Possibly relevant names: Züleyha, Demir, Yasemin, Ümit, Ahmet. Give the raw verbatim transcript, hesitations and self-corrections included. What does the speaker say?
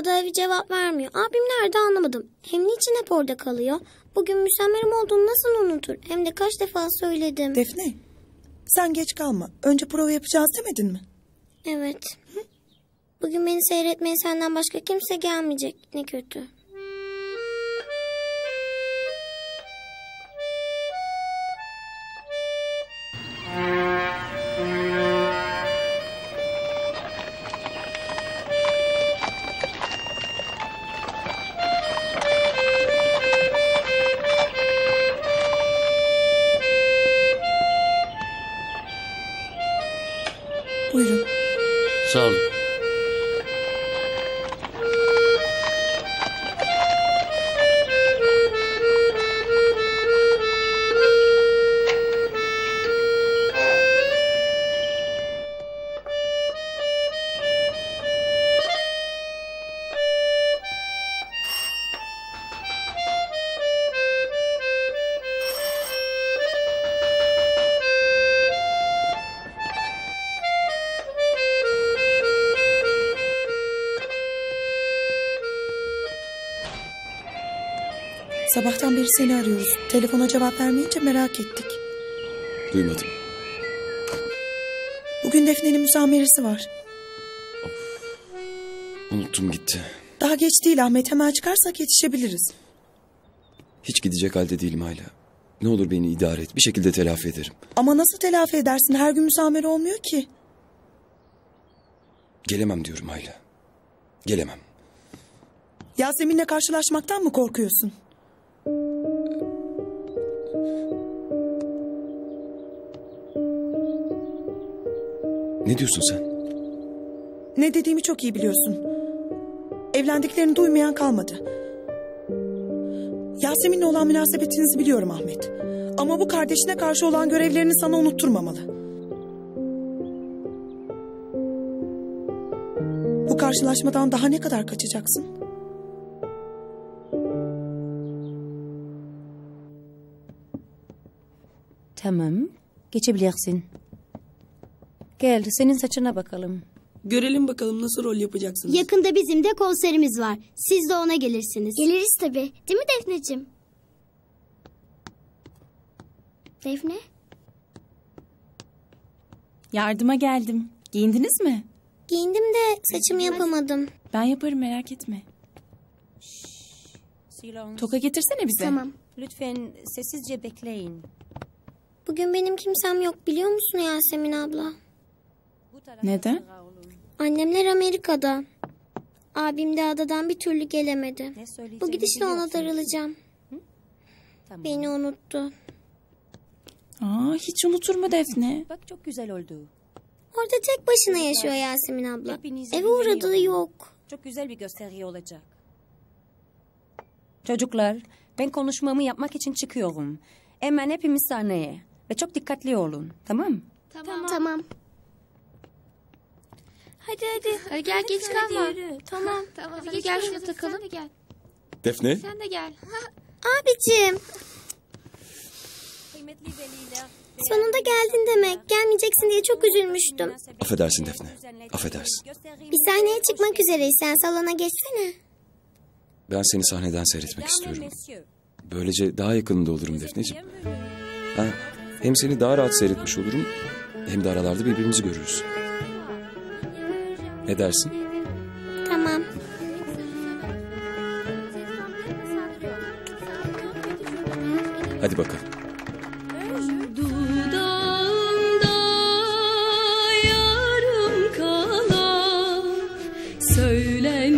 Ada bir cevap vermiyor. Abim nerede anlamadım. Hem niçin hep orada kalıyor? Bugün müsemmerim olduğunu nasıl unutur? Hem de kaç defa söyledim. Defne, sen geç kalma. Önce prova yapacağız demedin mi? Evet. Hı? Bugün beni seyretmeye senden başka kimse gelmeyecek. Ne kötü. Buyurun. Sağ olun. Sabahtan beri seni arıyoruz. Telefona cevap vermeyince merak ettik. Duymadım. Bugün Defne'nin müsameresi var. Of. Unuttum gitti. Daha geç değil Ahmet. Hemen çıkarsak yetişebiliriz. Hiç gidecek halde değilim hala. Ne olur beni idare et. Bir şekilde telafi ederim. Ama nasıl telafi edersin? Her gün müsamere olmuyor ki. Gelemem diyorum hala. Gelemem. Yasemin'le karşılaşmaktan mı korkuyorsun? Ne diyorsun sen? Ne dediğimi çok iyi biliyorsun. Evlendiklerini duymayan kalmadı. Yasemin'le olan münasebetinizi biliyorum Ahmet. Ama bu kardeşine karşı olan görevlerini sana unutturmamalı. Bu karşılaşmadan daha ne kadar kaçacaksın? Tamam, geçebilirsin. Gel, senin saçına bakalım. Görelim bakalım nasıl rol yapacaksınız. Yakında bizim de konserimiz var. Siz de ona gelirsiniz. Geliriz tabii. Değil mi Defneciğim? Defne? Yardıma geldim. Giyindiniz mi? Giyindim de saçımı yapamadım. Ben yaparım, merak etme. Şşş. Toka getirsene bize. Tamam. Lütfen sessizce bekleyin. Bugün benim kimsem yok biliyor musun Yasemin abla? Neden? Annemler Amerika'da. Abim de adadan bir türlü gelemedi. Bu gidişle ona darılacağım. Tamam. Beni unuttu. Aa, hiç unutur mu Defne? Bak çok güzel oldu. Orada tek başına yaşıyor Yasemin abla. Hepiniz eve uğradığı yok. Çok güzel bir gösteri olacak. Çocuklar, ben konuşmamı yapmak için çıkıyorum. Hemen hepimiz sahneye. Ve çok dikkatli olun. Tamam mı? Tamam. Tamam. Hadi hadi. Ay, gel hadi geç kalma. Tamam. Tamam. Hadi hadi gel şurada takalım. Gel. Defne. Sen de gel. Ha. Abicim. Sonunda geldin demek. Gelmeyeceksin diye çok üzülmüştüm. Affedersin Defne. Affedersin. Bir sahneye çıkmak üzereyiz. Sen salona geçsene. Ben seni sahneden seyretmek istiyorum. Böylece daha yakınında olurum Defneciğim. Ha, hem seni daha rahat seyretmiş olurum, hem de aralarda birbirimizi görürüz. Ne dersin? Tamam. Hadi bakalım. Dudağımda yarım kalan söyle.